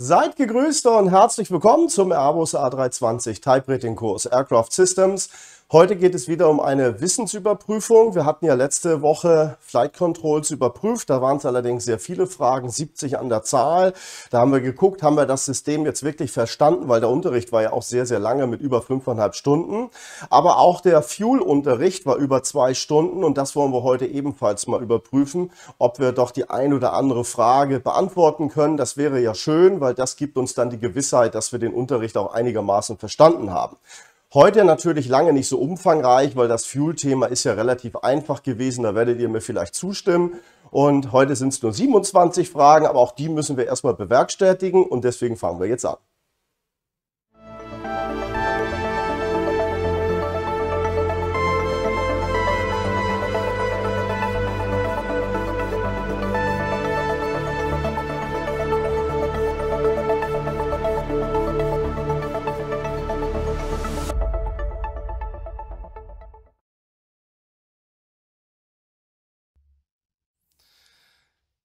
Seid gegrüßt und herzlich willkommen zum Airbus A320 Type Rating Kurs Aircraft Systems. Heute geht es wieder um eine Wissensüberprüfung. Wir hatten ja letzte Woche Flight Controls überprüft. Da waren es allerdings sehr viele Fragen, 70 an der Zahl. Da haben wir geguckt, haben wir das System jetzt wirklich verstanden, weil der Unterricht war ja auch sehr, sehr lange mit über 5,5 Stunden. Aber auch der Fuel-Unterricht war über 2 Stunden und das wollen wir heute ebenfalls mal überprüfen, ob wir doch die ein oder andere Frage beantworten können. Das wäre ja schön, weil das gibt uns dann die Gewissheit, dass wir den Unterricht auch einigermaßen verstanden haben. Heute natürlich lange nicht so umfangreich, weil das Fuel-Thema ist ja relativ einfach gewesen, da werdet ihr mir vielleicht zustimmen. Und heute sind es nur 27 Fragen, aber auch die müssen wir erstmal bewerkstelligen und deswegen fangen wir jetzt an.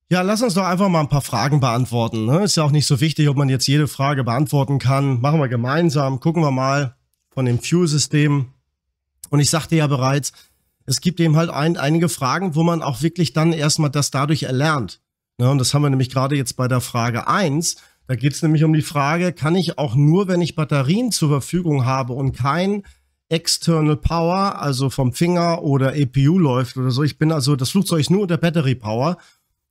Ja, lass uns doch einfach mal ein paar Fragen beantworten. Ne? Ist ja auch nicht so wichtig, ob man jetzt jede Frage beantworten kann. Machen wir gemeinsam, gucken wir mal von dem Fuel-System. Und ich sagte ja bereits, es gibt eben halt einige Fragen, wo man auch wirklich dann erstmal das dadurch erlernt. Ne? Und das haben wir nämlich gerade jetzt bei der Frage 1. Da geht es nämlich um die Frage, kann ich auch nur, wenn ich Batterien zur Verfügung habe und kein External Power, also vom Finger oder APU läuft oder so. Ich bin also, das Flugzeug ist nur unter Battery Power.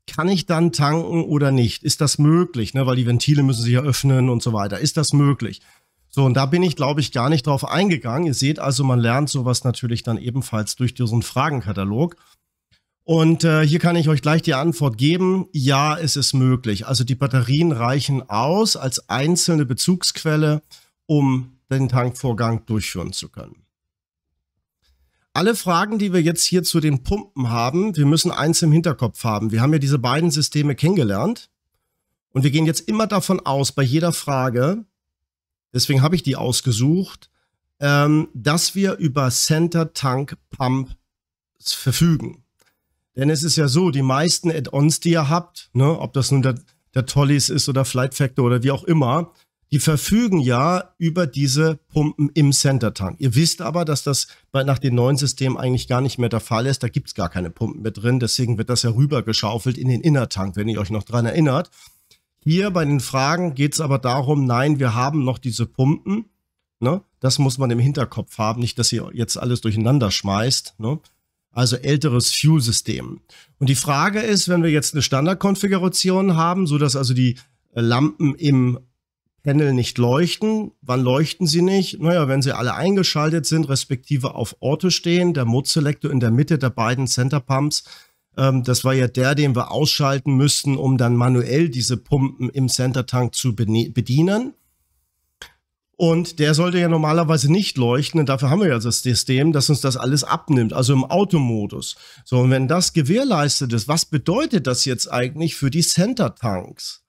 Kann ich dann tanken oder nicht? Ist das möglich? Ne? Weil die Ventile müssen sich ja öffnen und so weiter. Ist das möglich? So, und da bin ich, glaube ich, gar nicht drauf eingegangen. Ihr seht also, man lernt sowas natürlich dann ebenfalls durch diesen Fragenkatalog. Und hier kann ich euch gleich die Antwort geben. Ja, es ist möglich. Also die Batterien reichen aus als einzelne Bezugsquelle, um den Tankvorgang durchführen zu können. Alle Fragen, die wir jetzt hier zu den Pumpen haben, wir müssen eins im Hinterkopf haben. Wir haben ja diese beiden Systeme kennengelernt und wir gehen jetzt immer davon aus, bei jeder Frage, deswegen habe ich die ausgesucht, dass wir über Center Tank Pump verfügen. Denn es ist ja so, die meisten Add-ons, die ihr habt, ne, ob das nun der Tollies ist oder Flight Factor oder wie auch immer, die verfügen ja über diese Pumpen im Center Tank. Ihr wisst aber, dass das nach den neuen Systemen eigentlich gar nicht mehr der Fall ist. Da gibt es gar keine Pumpen mehr drin. Deswegen wird das ja rübergeschaufelt in den Inner Tank, wenn ihr euch noch daran erinnert. Hier bei den Fragen geht es aber darum, nein, wir haben noch diese Pumpen. Ne? Das muss man im Hinterkopf haben. Nicht, dass ihr jetzt alles durcheinander schmeißt. Ne? Also älteres Fuel-System. Und die Frage ist, wenn wir jetzt eine Standardkonfiguration haben, sodass also die Lampen im Panel nicht leuchten. Wann leuchten sie nicht? Naja, wenn sie alle eingeschaltet sind, respektive auf Auto stehen. Der Mode Selector in der Mitte der beiden Center Pumps. Das war ja der, den wir ausschalten müssten, um dann manuell diese Pumpen im Center Tank zu bedienen. Und der sollte ja normalerweise nicht leuchten. Und dafür haben wir ja das System, das uns das alles abnimmt. Also im Automodus. So, und wenn das gewährleistet ist, was bedeutet das jetzt eigentlich für die Center Tanks?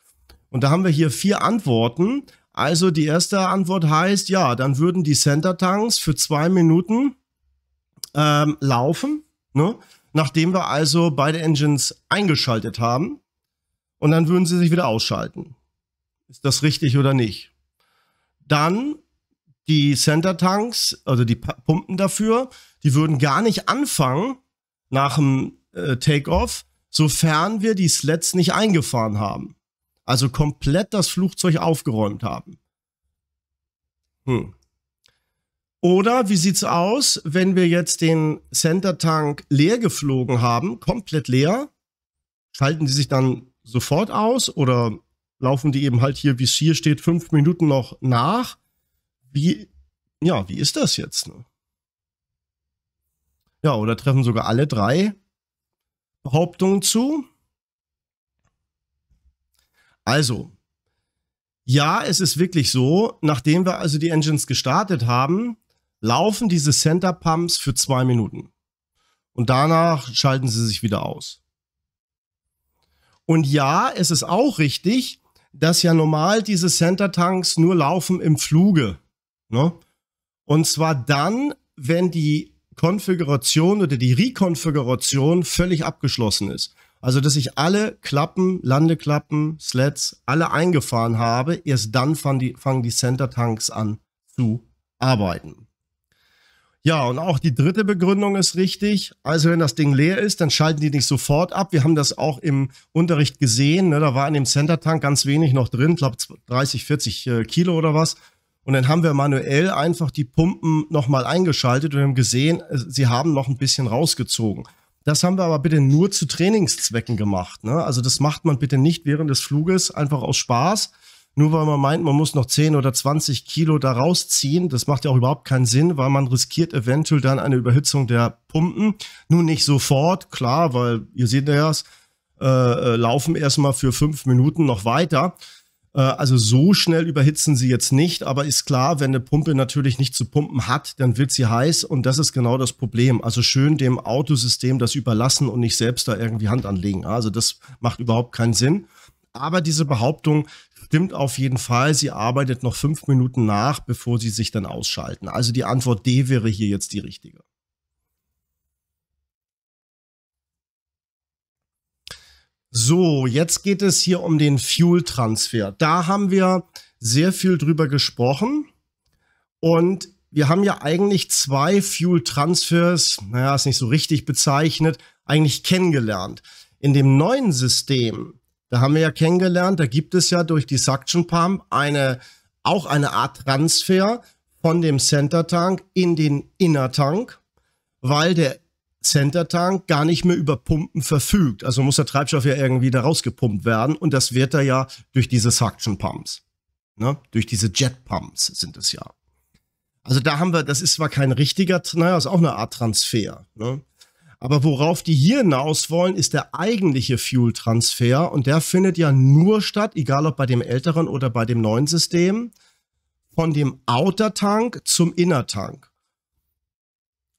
Und da haben wir hier 4 Antworten. Also die erste Antwort heißt, ja, dann würden die Center Tanks für 2 Minuten laufen, ne? Nachdem wir also beide Engines eingeschaltet haben. Und dann würden sie sich wieder ausschalten. Ist das richtig oder nicht? Dann die Center Tanks, also die Pumpen dafür, die würden gar nicht anfangen nach dem Takeoff, sofern wir die Slats nicht eingefahren haben. Also komplett das Flugzeug aufgeräumt haben. Oder wie sieht es aus, wenn wir jetzt den Center Tank leer geflogen haben, komplett leer? Schalten die sich dann sofort aus oder laufen die eben halt hier, wie es hier steht, 5 Minuten noch nach? Wie ist das jetzt? Ja, oder treffen sogar alle 3 Behauptungen zu? Also, ja, es ist wirklich so, nachdem wir also die Engines gestartet haben, laufen diese Center Pumps für 2 Minuten. Und danach schalten sie sich wieder aus. Und ja, es ist auch richtig, dass ja normal diese Center Tanks nur laufen im Fluge. Ne? Und zwar dann, wenn die Konfiguration oder die Rekonfiguration völlig abgeschlossen ist. Also, dass ich alle Klappen, Landeklappen, Slats, alle eingefahren habe. Erst dann fangen die Center Tanks an zu arbeiten. Ja, und auch die dritte Begründung ist richtig. Also, wenn das Ding leer ist, dann schalten die nicht sofort ab. Wir haben das auch im Unterricht gesehen. Ne? Da war in dem Center Tank ganz wenig noch drin. Ich glaube, 30, 40 Kilo oder was. Und dann haben wir manuell einfach die Pumpen nochmal eingeschaltet und haben gesehen, sie haben noch ein bisschen rausgezogen. Das haben wir aber bitte nur zu Trainingszwecken gemacht. Ne? Also das macht man bitte nicht während des Fluges, einfach aus Spaß. Nur weil man meint, man muss noch 10 oder 20 Kilo da rausziehen. Das macht ja auch überhaupt keinen Sinn, weil man riskiert eventuell dann eine Überhitzung der Pumpen. Nun nicht sofort, klar, weil ihr seht ja, laufen erstmal für 5 Minuten noch weiter. Also so schnell überhitzen sie jetzt nicht, aber ist klar, wenn eine Pumpe natürlich nicht zu pumpen hat, dann wird sie heiß und das ist genau das Problem. Also schön dem Autosystem das überlassen und nicht selbst da irgendwie Hand anlegen. Also das macht überhaupt keinen Sinn. Aber diese Behauptung stimmt auf jeden Fall. Sie arbeitet noch 5 Minuten nach, bevor sie sich dann ausschalten. Also die Antwort D wäre hier jetzt die richtige. So, jetzt geht es hier um den Fuel-Transfer. Da haben wir sehr viel drüber gesprochen und wir haben ja eigentlich 2 Fuel-Transfers, naja, ist nicht so richtig bezeichnet, eigentlich kennengelernt. In dem neuen System, da haben wir ja kennengelernt, da gibt es ja durch die Suction Pump auch eine Art Transfer von dem Center Tank in den Inner Tank, weil der Center Tank gar nicht mehr über Pumpen verfügt. Also muss der Treibstoff ja irgendwie da rausgepumpt werden und das wird er ja durch diese Suction Pumps. Ne? Durch diese Jet Pumps sind es ja. Also da haben wir, das ist zwar kein richtiger, naja, ist auch eine Art Transfer. Ne? Aber worauf die hier hinaus wollen, ist der eigentliche Fuel Transfer und der findet ja nur statt, egal ob bei dem älteren oder bei dem neuen System, von dem Outer Tank zum Inner Tank.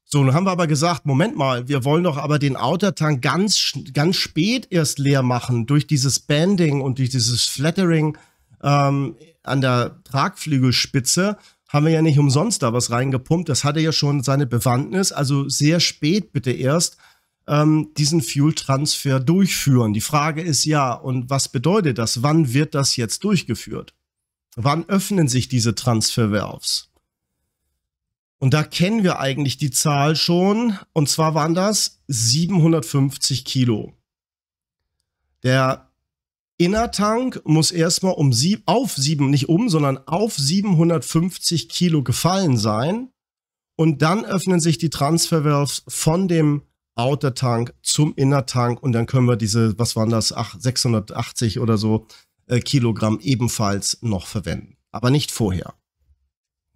So, nun haben wir aber gesagt, Moment mal, wir wollen doch aber den Outer Tank ganz spät erst leer machen durch dieses Banding und durch dieses Flattering an der Tragflügelspitze haben wir ja nicht umsonst da was reingepumpt. Das hatte ja schon seine Bewandtnis, also sehr spät bitte erst diesen Fuel-Transfer durchführen. Die Frage ist ja, und was bedeutet das? Wann wird das jetzt durchgeführt? Wann öffnen sich diese Transfer-Valves? Und da kennen wir eigentlich die Zahl schon. Und zwar waren das 750 Kilo. Der Inner Tank muss erstmal auf 750 Kilo gefallen sein. Und dann öffnen sich die Transfer Valves von dem Outer Tank zum Inner Tank. Und dann können wir diese, 680 oder so Kilogramm ebenfalls noch verwenden. Aber nicht vorher.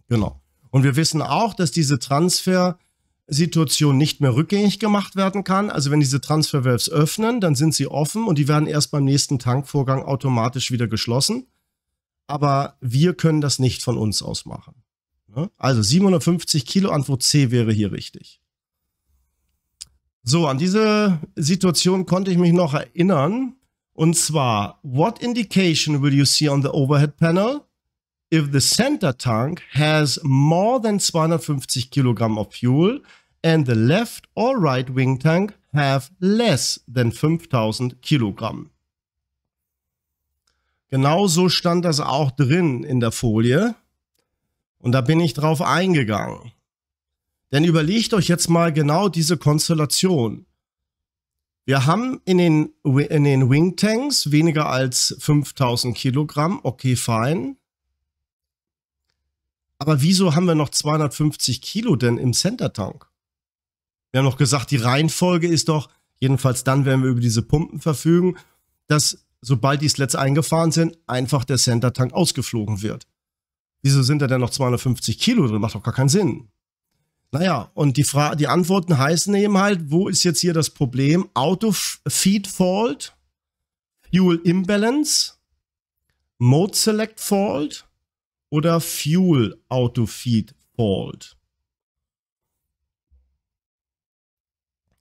Genau. Und wir wissen auch, dass diese Transfer-Situation nicht mehr rückgängig gemacht werden kann. Also wenn diese Transfer-Valves öffnen, dann sind sie offen und die werden erst beim nächsten Tankvorgang automatisch wieder geschlossen. Aber wir können das nicht von uns aus machen. Also 750 Kilo, Antwort C wäre hier richtig. So, an diese Situation konnte ich mich noch erinnern. Und zwar, what indication will you see on the overhead panel? If the center tank has more than 250 Kilogramm of fuel and the left or right wing tank have less than 5000 Kilogramm. Genauso stand das auch drin in der Folie und da bin ich drauf eingegangen. Denn überlegt euch jetzt mal genau diese Konstellation. Wir haben in den Wing Tanks weniger als 5000 Kilogramm, okay, fein. Aber wieso haben wir noch 250 Kilo denn im Center Tank? Wir haben noch gesagt, die Reihenfolge ist doch, jedenfalls dann, wenn wir über diese Pumpen verfügen, dass sobald die Slats eingefahren sind, einfach der Center Tank ausgeflogen wird. Wieso sind da denn noch 250 Kilo drin? Macht doch gar keinen Sinn. Naja, und die Antworten heißen eben halt, wo ist jetzt hier das Problem? Auto-Feed Fault, Fuel Imbalance, Mode Select Fault, oder Fuel Auto Feed Fault.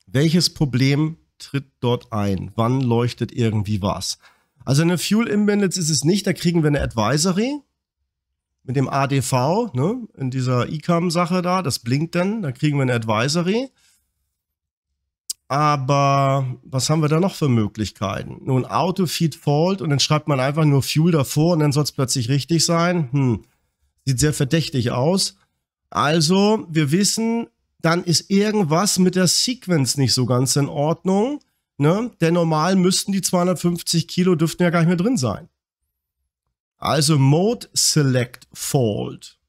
Welches Problem tritt dort ein? Wann leuchtet irgendwie was? Also eine Fuel Imbalance ist es nicht, da kriegen wir eine Advisory mit dem ADV, ne? In dieser ECAM-Sache da, das blinkt dann, da kriegen wir eine Advisory. Aber was haben wir da noch für Möglichkeiten? Nun, Auto Feed Fault und dann schreibt man einfach nur Fuel davor und dann soll es plötzlich richtig sein. Sieht sehr verdächtig aus. Also, wir wissen, dann ist irgendwas mit der Sequence nicht so ganz in Ordnung. Ne? Denn normal müssten die 250 Kilo, dürften ja gar nicht mehr drin sein. Also Mode Select Fault.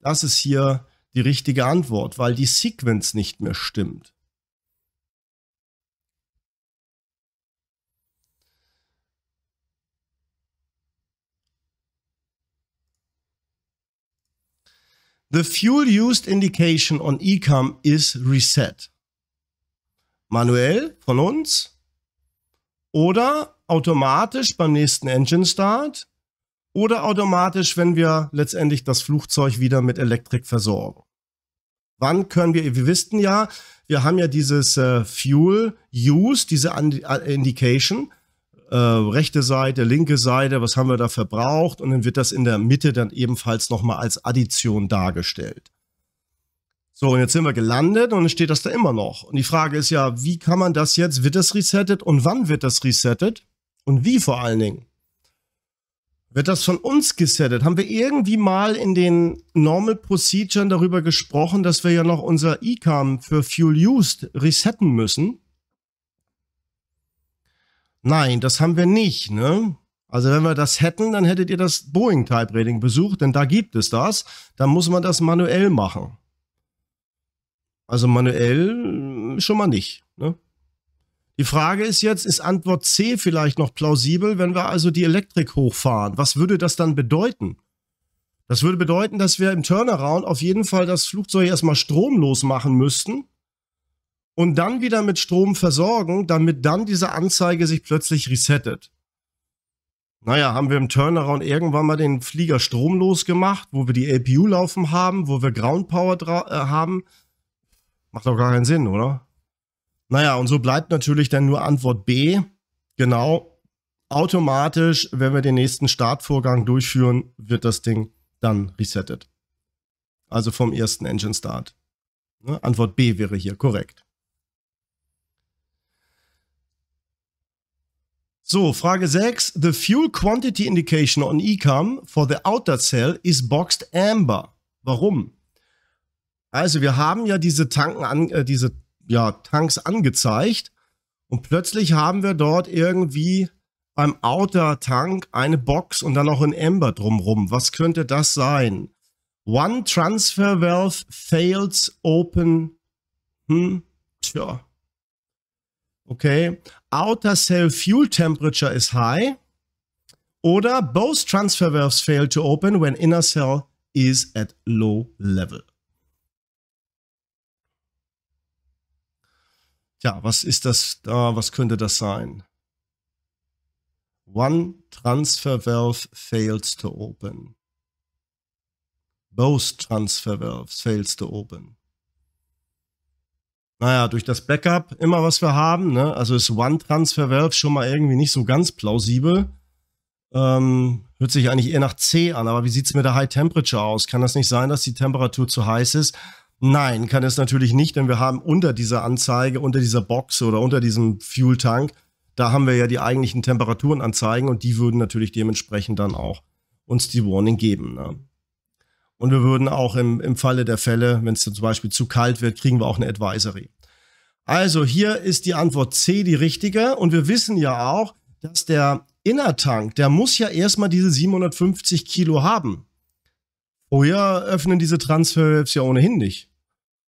Das ist hier die richtige Antwort, weil die Sequence nicht mehr stimmt. The fuel used indication on ECAM is reset. Manuell von uns oder automatisch beim nächsten Engine Start oder automatisch, wenn wir letztendlich das Flugzeug wieder mit Elektrik versorgen. Wann können wir wissen ja, wir haben ja dieses Fuel Use, diese Indication, rechte Seite, linke Seite, was haben wir da verbraucht? Und dann wird das in der Mitte dann ebenfalls nochmal als Addition dargestellt. So, und jetzt sind wir gelandet und dann steht das da immer noch. Und die Frage ist ja, wie kann man das jetzt, wird das resettet und wann wird das resettet? Und wie vor allen Dingen? Wird das von uns gesettet? Haben wir irgendwie mal in den Normal Procedures darüber gesprochen, dass wir ja noch unser ECAM für Fuel Used resetten müssen? Nein, das haben wir nicht, ne? Also wenn wir das hätten, dann hättet ihr das Boeing Type Rating besucht, denn da gibt es das. Dann muss man das manuell machen. Also manuell schon mal nicht, ne? Die Frage ist jetzt, ist Antwort C vielleicht noch plausibel, wenn wir also die Elektrik hochfahren? Was würde das dann bedeuten? Das würde bedeuten, dass wir im Turnaround auf jeden Fall das Flugzeug erstmal stromlos machen müssten. Und dann wieder mit Strom versorgen, damit dann diese Anzeige sich plötzlich resettet. Naja, haben wir im Turnaround irgendwann mal den Flieger stromlos gemacht, wo wir die APU laufen haben, wo wir Ground Power haben. Macht doch gar keinen Sinn, oder? Naja, und so bleibt natürlich dann nur Antwort B. Genau, automatisch, wenn wir den nächsten Startvorgang durchführen, wird das Ding dann resettet. Also vom ersten Engine Start. Ne? Antwort B wäre hier korrekt. So, Frage 6. The fuel quantity indication on ECAM for the outer cell is boxed amber. Warum? Also wir haben ja diese, Tanks angezeigt und plötzlich haben wir dort irgendwie beim Outer Tank eine Box und dann noch ein Amber drumrum. Was könnte das sein? One Transfer Valve fails open. Tja. Okay, outer cell fuel temperature is high oder both transfer valves fail to open when inner cell is at low level. Tja, was ist das da? Was könnte das sein? One transfer valve fails to open. Both transfer valves fails to open. Naja, durch das Backup immer, was wir haben, ne? Also ist One Transfer Valve schon mal irgendwie nicht so ganz plausibel. Hört sich eigentlich eher nach C an, aber wie sieht es mit der High Temperature aus? Kann das nicht sein, dass die Temperatur zu heiß ist? Nein, kann es natürlich nicht, denn wir haben unter dieser Anzeige, unter dieser Box oder unter diesem Fuel Tank, da haben wir ja die eigentlichen Temperaturen anzeigen und die würden natürlich dementsprechend dann auch uns die Warning geben, ne? Und wir würden auch im Falle der Fälle, wenn es zum Beispiel zu kalt wird, kriegen wir auch eine Advisory. Also hier ist die Antwort C die richtige. Und wir wissen ja auch, dass der Inner Tank, der muss ja erstmal diese 750 Kilo haben. Vorher öffnen diese Transfer-Valves ja ohnehin nicht.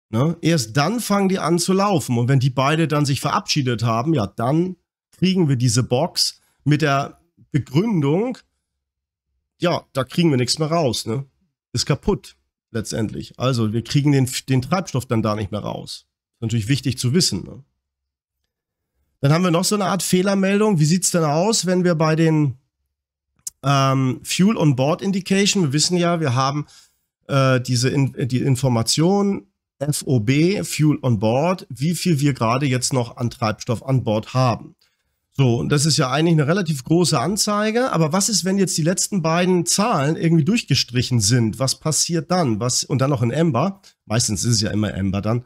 Ne? Erst dann fangen die an zu laufen. Und wenn die beide dann sich verabschiedet haben, ja, dann kriegen wir diese Box mit der Begründung, ja, da kriegen wir nichts mehr raus, ne? Ist kaputt letztendlich. Also wir kriegen den Treibstoff dann da nicht mehr raus. Ist natürlich wichtig zu wissen, ne? Dann haben wir noch so eine Art Fehlermeldung. Wie sieht es denn aus, wenn wir bei den Fuel on Board Indication, wir wissen ja, wir haben die Information FOB, Fuel on Board, wie viel wir gerade jetzt noch an Treibstoff an Bord haben. So, und das ist ja eigentlich eine relativ große Anzeige, aber was ist, wenn jetzt die letzten beiden Zahlen irgendwie durchgestrichen sind? Was passiert dann? Und dann noch in Amber, meistens ist es ja immer Amber dann,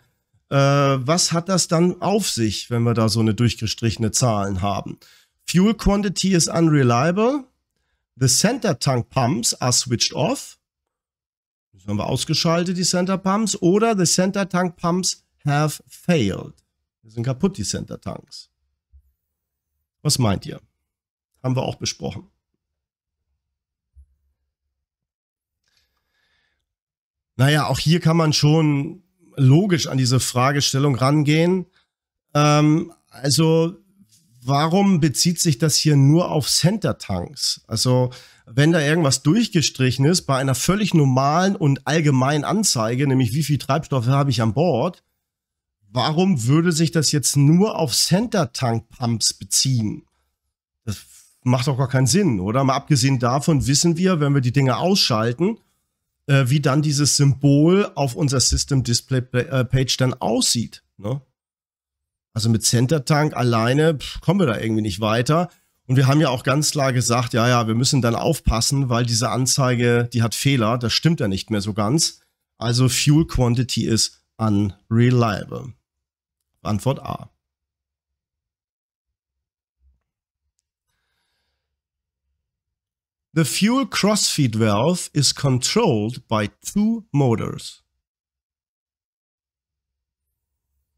Was hat das dann auf sich, wenn wir da so eine durchgestrichene Zahlen haben? Fuel quantity is unreliable. The center tank pumps are switched off. Das haben wir ausgeschaltet, die Center Pumps. Oder the Center Tank Pumps have failed. Das sind kaputt, die Center Tanks. Was meint ihr? Haben wir auch besprochen. Naja, auch hier kann man schon logisch an diese Fragestellung rangehen. Also, warum bezieht sich das hier nur auf Center Tanks? Also, wenn da irgendwas durchgestrichen ist, bei einer völlig normalen und allgemeinen Anzeige, nämlich wie viel Treibstoff habe ich an Bord, warum würde sich das jetzt nur auf Center-Tank-Pumps beziehen? Das macht doch gar keinen Sinn, oder? Mal abgesehen davon wissen wir, wenn wir die Dinge ausschalten, wie dann dieses Symbol auf unserer System-Display-Page dann aussieht, ne? Also mit Center-Tank alleine kommen wir da irgendwie nicht weiter. Und wir haben ja auch ganz klar gesagt, ja, wir müssen dann aufpassen, weil diese Anzeige, die hat Fehler, das stimmt ja nicht mehr so ganz. Also Fuel Quantity is unreliable. Antwort A. The fuel crossfeed valve is controlled by two motors.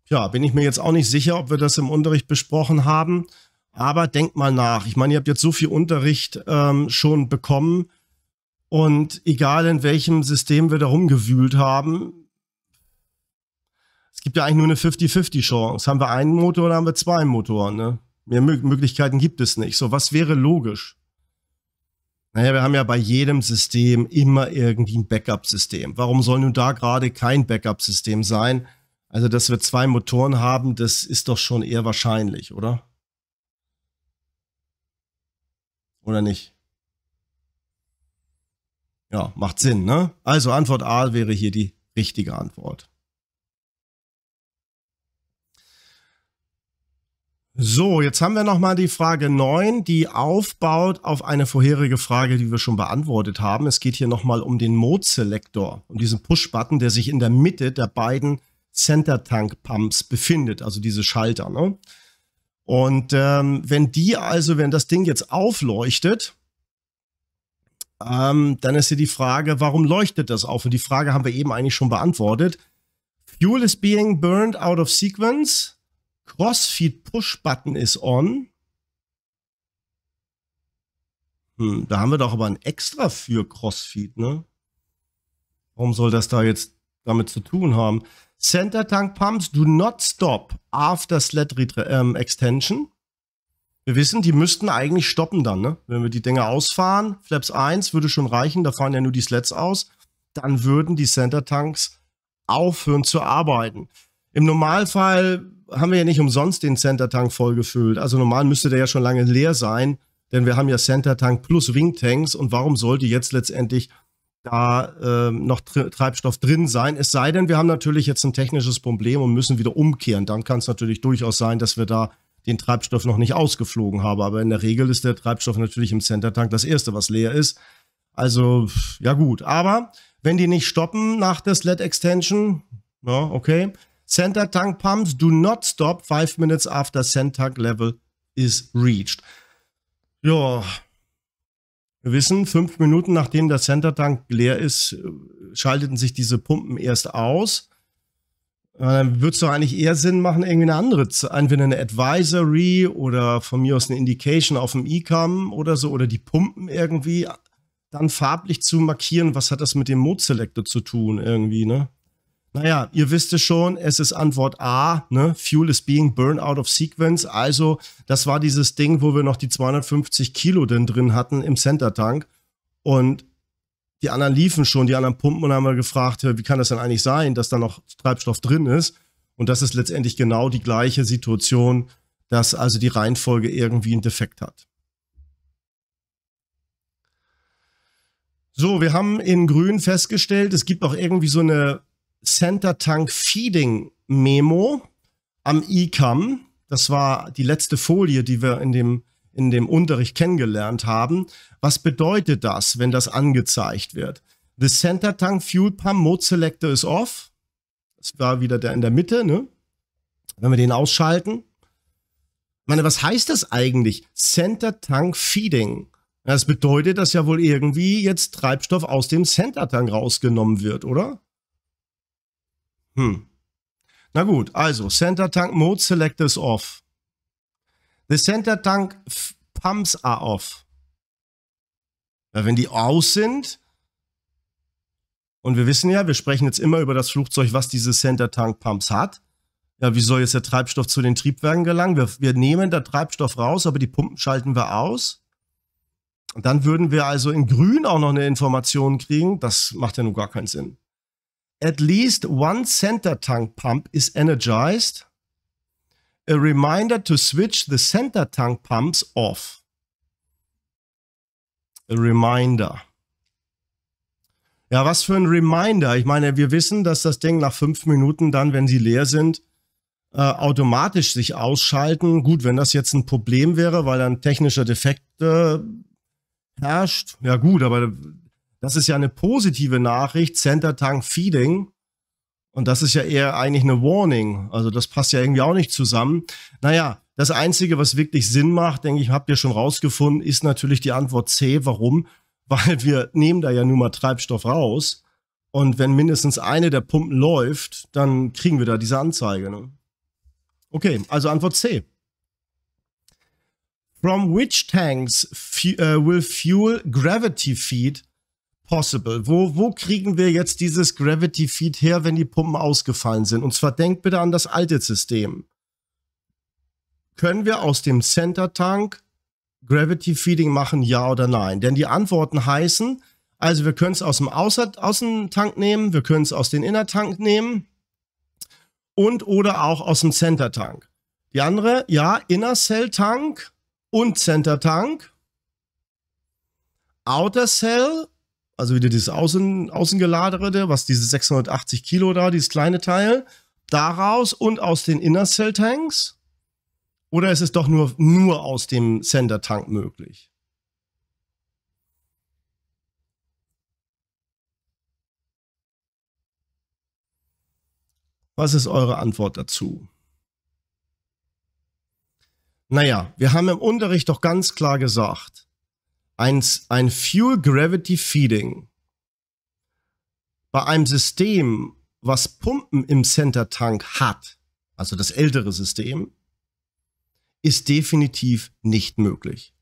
Ja, bin ich mir jetzt auch nicht sicher, ob wir das im Unterricht besprochen haben. Aber denkt mal nach. Ich meine, ihr habt jetzt so viel Unterricht schon bekommen und egal in welchem System wir da rumgewühlt haben, es gibt ja eigentlich nur eine 50-50-Chance. Haben wir einen Motor oder haben wir zwei Motoren? Ne? Mehr Möglichkeiten gibt es nicht. So, was wäre logisch? Naja, wir haben ja bei jedem System immer irgendwie ein Backup-System. Warum soll nun da gerade kein Backup-System sein? Also, dass wir zwei Motoren haben, das ist doch schon eher wahrscheinlich, oder? Oder nicht? Ja, macht Sinn, ne? Also Antwort A wäre hier die richtige Antwort. So, jetzt haben wir nochmal die Frage 9, die aufbaut auf eine vorherige Frage, die wir schon beantwortet haben. Es geht hier nochmal um den Mode Selector, um diesen Push-Button, der sich in der Mitte der beiden Center Tank Pumps befindet, also diese Schalter, ne? Und wenn das Ding jetzt aufleuchtet, dann ist hier die Frage, warum leuchtet das auf? Und die Frage haben wir eben eigentlich schon beantwortet. Fuel is being burned out of sequence. Crossfeed push button is on. Da haben wir doch aber ein extra für Crossfeed, ne? Warum soll das da jetzt damit zu tun haben? Center Tank Pumps do not stop after sled extension. Wir wissen, die müssten eigentlich stoppen dann, ne? Wenn wir die Dinger ausfahren, Flaps 1 würde schon reichen, da fahren ja nur die Sleds aus, dann würden die Center Tanks aufhören zu arbeiten. Im Normalfall haben wir ja nicht umsonst den Center Tank vollgefüllt, also normal müsste der ja schon lange leer sein, denn wir haben ja Center Tank plus Wing Tanks und warum sollte jetzt letztendlich da noch Treibstoff drin sein. Es sei denn, wir haben natürlich jetzt ein technisches Problem und müssen wieder umkehren. Dann kann es natürlich durchaus sein, dass wir da den Treibstoff noch nicht ausgeflogen haben. Aber in der Regel ist der Treibstoff natürlich im Center Tank das Erste, was leer ist. Also, ja gut. Aber wenn die nicht stoppen nach der Sled Extension, ja, okay. Center Tank Pumps do not stop 5 minutes after Center Tank Level is reached. Ja, wir wissen, 5 Minuten nachdem der Center Tank leer ist, schalteten sich diese Pumpen erst aus. Dann würde es doch eigentlich eher Sinn machen, irgendwie eine andere, entweder eine Advisory oder von mir aus eine Indication auf dem ECAM oder so, oder die Pumpen irgendwie dann farblich zu markieren. Was hat das mit dem Mode Selector zu tun irgendwie, ne? Naja, ihr wisst es schon, es ist Antwort A, ne? Fuel is being burned out of sequence. Also, das war dieses Ding, wo wir noch die 250 Kilo denn drin hatten im Center Tank. Und die anderen liefen schon, die anderen Pumpen, und haben wir gefragt, wie kann das denn eigentlich sein, dass da noch Treibstoff drin ist? Und das ist letztendlich genau die gleiche Situation, dass also die Reihenfolge irgendwie einen Defekt hat. So, wir haben in Grün festgestellt, es gibt auch irgendwie so eine Center Tank Feeding Memo am ECAM. Das war die letzte Folie, die wir in dem Unterricht kennengelernt haben. Was bedeutet das, wenn das angezeigt wird? The Center Tank Fuel Pump Mode Selector is off. Das war wieder der in der Mitte, ne? Wenn wir den ausschalten. Ich meine, was heißt das eigentlich? Center Tank Feeding. Das bedeutet, dass ja wohl irgendwie jetzt Treibstoff aus dem Center Tank rausgenommen wird, oder? Na gut, also Center Tank Mode Selector is off. The Center Tank Pumps are off. Ja, wenn die aus sind, und wir wissen ja, wir sprechen jetzt immer über das Flugzeug, was diese Center Tank Pumps hat. Ja, wie soll jetzt der Treibstoff zu den Triebwerken gelangen? Wir nehmen da Treibstoff raus, aber die Pumpen schalten wir aus. Und dann würden wir also in grün auch noch eine Information kriegen. Das macht ja nun gar keinen Sinn. At least one center tank pump is energized. A reminder to switch the center tank pumps off. A reminder. Ja, was für ein Reminder. Ich meine, wir wissen, dass das Ding nach 5 Minuten dann, wenn sie leer sind, automatisch sich ausschalten. Gut, wenn das jetzt ein Problem wäre, weil dann technischer Defekt herrscht. Ja gut, aber das ist ja eine positive Nachricht, Center Tank Feeding. Und das ist ja eher eigentlich eine Warning. Also das passt ja irgendwie auch nicht zusammen. Naja, das Einzige, was wirklich Sinn macht, denke ich, habt ihr schon rausgefunden, ist natürlich die Antwort C. Warum? Weil wir nehmen da ja nun mal Treibstoff raus. Und wenn mindestens eine der Pumpen läuft, dann kriegen wir da diese Anzeige. Ne? Okay, also Antwort C. From which tanks will fuel gravity feed possible? Wo kriegen wir jetzt dieses Gravity Feed her, wenn die Pumpen ausgefallen sind? Und zwar denkt bitte an das alte System. Können wir aus dem Center Tank Gravity Feeding machen, ja oder nein? Denn die Antworten heißen, also wir können es aus dem Außentank nehmen, wir können es aus dem Inner Tank nehmen und oder auch aus dem Center Tank. Die andere, ja, Inner Cell Tank und Center Tank, Outer Cell, also wieder dieses Außengeladerte, was diese 680 Kilo da, dieses kleine Teil, daraus und aus den Inner Cell Tanks? Oder ist es doch nur aus dem Center Tank möglich? Was ist eure Antwort dazu? Naja, wir haben im Unterricht doch ganz klar gesagt, ein Fuel Gravity Feeding bei einem System, was Pumpen im Center Tank hat, also das ältere System, ist definitiv nicht möglich.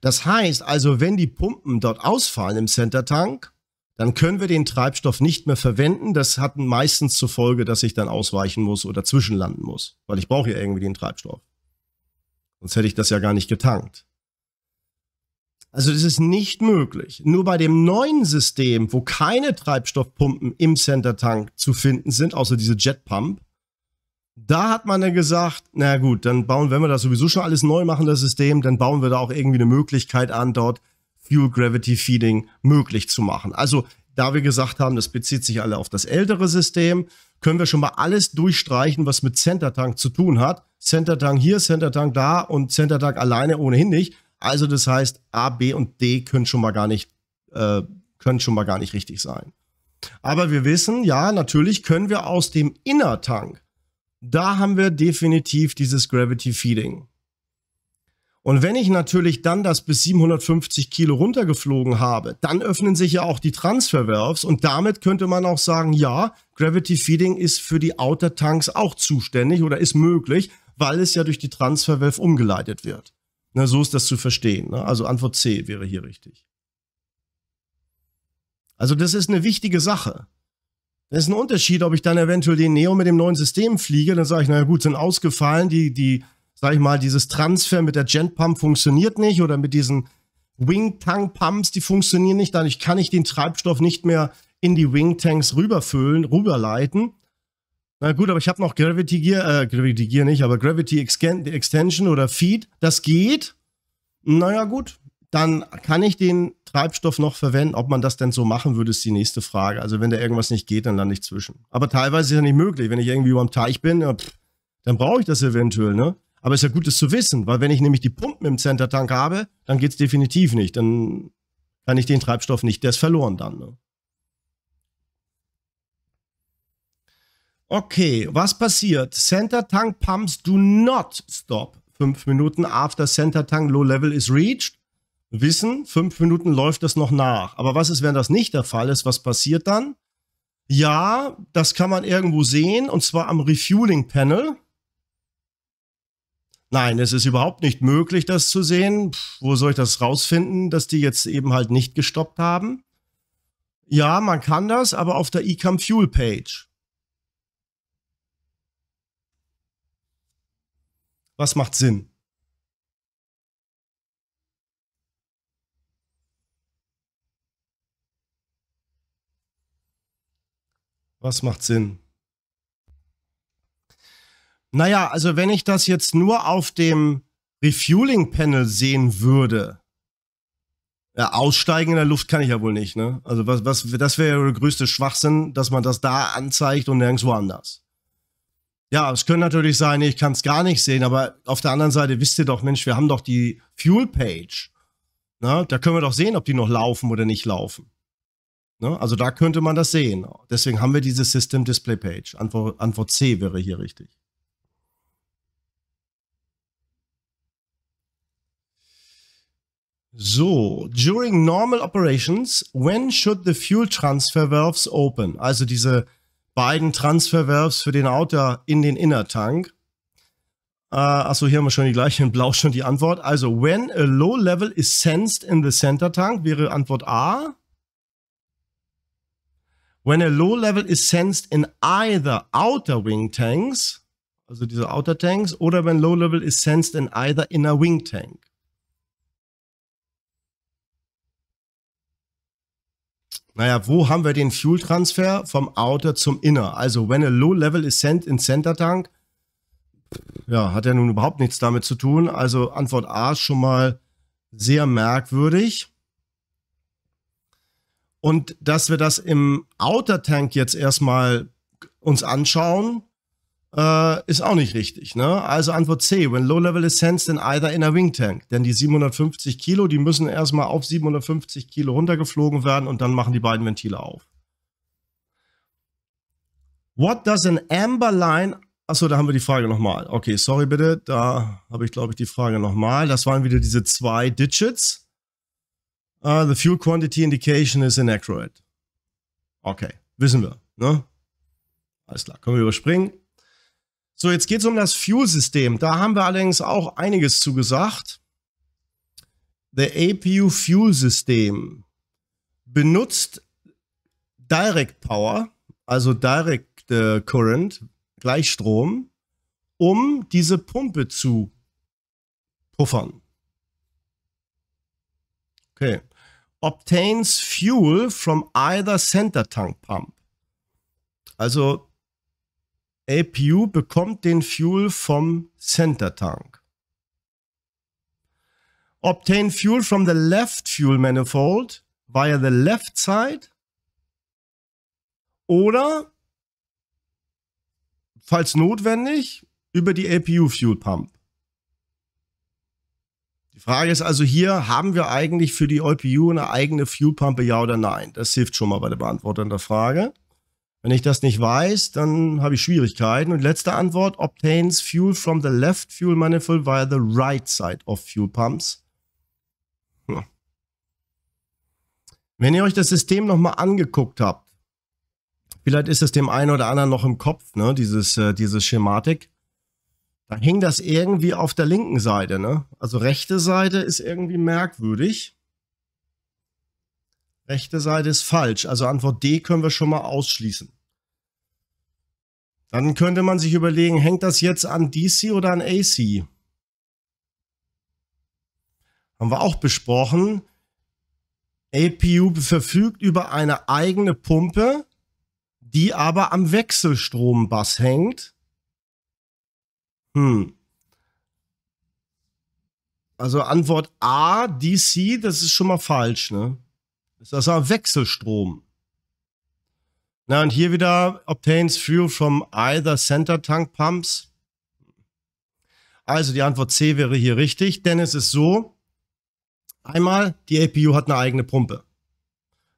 Das heißt also, wenn die Pumpen dort ausfallen im Center Tank, dann können wir den Treibstoff nicht mehr verwenden. Das hat meistens zur Folge, dass ich dann ausweichen muss oder zwischenlanden muss, weil ich brauche ja irgendwie den Treibstoff. Sonst hätte ich das ja gar nicht getankt. Also das ist nicht möglich. Nur bei dem neuen System, wo keine Treibstoffpumpen im Center Tank zu finden sind, außer diese Jet Pump, da hat man dann gesagt, na gut, dann bauen, wenn wir das sowieso schon alles neu machen, das System, dann bauen wir da auch irgendwie eine Möglichkeit an, dort Fuel Gravity Feeding möglich zu machen. Also da wir gesagt haben, das bezieht sich alle auf das ältere System, können wir schon mal alles durchstreichen, was mit Center Tank zu tun hat. Center Tank hier, Center Tank da und Center Tank alleine ohnehin nicht. Also das heißt, A, B und D können schon mal gar nicht richtig sein. Aber wir wissen, ja, natürlich können wir aus dem Inner Tank, da haben wir definitiv dieses Gravity Feeding. Und wenn ich natürlich dann das bis 750 Kilo runtergeflogen habe, dann öffnen sich ja auch die Transfer Valves und damit könnte man auch sagen, ja, Gravity Feeding ist für die Outer Tanks auch zuständig oder ist möglich, weil es ja durch die Transfer Valve umgeleitet wird. Na, so ist das zu verstehen. Ne? Also Antwort C wäre hier richtig. Also das ist eine wichtige Sache. Das ist ein Unterschied, ob ich dann eventuell den Neo mit dem neuen System fliege, dann sage ich, naja gut, sind ausgefallen, sag ich mal, dieses Transfer mit der Jet Pump funktioniert nicht oder mit diesen Wing Tank Pumps, die funktionieren nicht, dadurch kann ich den Treibstoff nicht mehr in die Wing Tanks rüberleiten. Na gut, aber ich habe noch Gravity Extension oder Feed. Das geht. Naja gut, dann kann ich den Treibstoff noch verwenden. Ob man das denn so machen würde, ist die nächste Frage. Also wenn da irgendwas nicht geht, dann lande ich zwischen. Aber teilweise ist ja nicht möglich. Wenn ich irgendwie über dem Teich bin, ja, dann brauche ich das eventuell. Ne? Aber ist ja gut, das zu wissen. Weil wenn ich nämlich die Pumpen im Center Tank habe, dann geht es definitiv nicht. Dann kann ich den Treibstoff nicht. Der ist verloren dann. Ne? Okay, was passiert? Center Tank pumps do not stop. 5 Minuten after Center Tank low level is reached. Wissen, 5 Minuten läuft das noch nach. Aber was ist, wenn das nicht der Fall ist? Was passiert dann? Ja, das kann man irgendwo sehen, und zwar am Refueling Panel. Nein, es ist überhaupt nicht möglich, das zu sehen. Wo soll ich das rausfinden, dass die jetzt eben halt nicht gestoppt haben? Ja, man kann das, aber auf der ECAM Fuel Page. Was macht Sinn? Was macht Sinn? Naja, also wenn ich das jetzt nur auf dem Refueling-Panel sehen würde, ja, aussteigen in der Luft kann ich ja wohl nicht, ne? Also das wäre ja der größte Schwachsinn, dass man das da anzeigt und nirgendwo anders. Ja, es könnte natürlich sein, ich kann es gar nicht sehen, aber auf der anderen Seite wisst ihr doch, Mensch, wir haben doch die Fuel-Page. Da können wir doch sehen, ob die noch laufen oder nicht laufen. Ne? Also da könnte man das sehen. Deswegen haben wir diese System Display Page. Antwort C wäre hier richtig. So, during normal operations, when should the fuel transfer valves open? Also diese beiden Transfer Valves für den Outer in den Inner Tank. Achso, hier haben wir schon die gleiche, in Blau schon die Antwort. Also, when a low level is sensed in the Center Tank wäre Antwort A. When a low level is sensed in either outer wing tanks, also diese Outer Tanks, oder when low level is sensed in either inner wing tank. Naja, wo haben wir den Fuel-Transfer vom Outer zum Inner? Also, when a low level is sent in Center Tank, ja, hat ja nun überhaupt nichts damit zu tun. Also, Antwort A ist schon mal sehr merkwürdig. Und dass wir das im Outer Tank jetzt erstmal uns anschauen, ist auch nicht richtig, ne? Also, Antwort C, when low level is sensed in either inner wing tank. Denn die 750 Kilo, die müssen erstmal auf 750 Kilo runtergeflogen werden und dann machen die beiden Ventile auf. What does an amber line... Achso, da haben wir die Frage nochmal. Okay, sorry bitte, da habe ich, glaube ich, die Frage nochmal. Das waren wieder diese 2 Digits. The fuel quantity indication is inaccurate. Okay, wissen wir, ne? Alles klar, können wir überspringen. So, jetzt geht es um das Fuel-System. Da haben wir allerdings auch einiges zu gesagt. The APU Fuel-System benutzt Direct Power, also Direct Current, Gleichstrom, um diese Pumpe zu puffern. Okay. Obtains Fuel from either Center Tank Pump. Also APU bekommt den Fuel vom Center Tank. Obtain Fuel from the left fuel manifold via the left side. Oder, falls notwendig, über die APU Fuel Pump. Die Frage ist also hier, haben wir eigentlich für die APU eine eigene Fuel Pumpe, ja oder nein? Das hilft schon mal bei der Beantwortung der Frage. Wenn ich das nicht weiß, dann habe ich Schwierigkeiten. Und letzte Antwort, obtains fuel from the left fuel manifold via the right side of fuel pumps. Hm. Wenn ihr euch das System nochmal angeguckt habt, vielleicht ist es dem einen oder anderen noch im Kopf, ne, diese Schematik, da hing das irgendwie auf der linken Seite, ne? Also rechte Seite ist irgendwie merkwürdig. Rechte Seite ist falsch, also Antwort D können wir schon mal ausschließen. Dann könnte man sich überlegen, hängt das jetzt an DC oder an AC? Haben wir auch besprochen. APU verfügt über eine eigene Pumpe, die aber am Wechselstrombass hängt. Hm. Also Antwort A, DC, das ist schon mal falsch, ne? Das ist also Wechselstrom. Na, und hier wieder obtains fuel from either center tank pumps. Also die Antwort C wäre hier richtig, denn es ist so, einmal, die APU hat eine eigene Pumpe.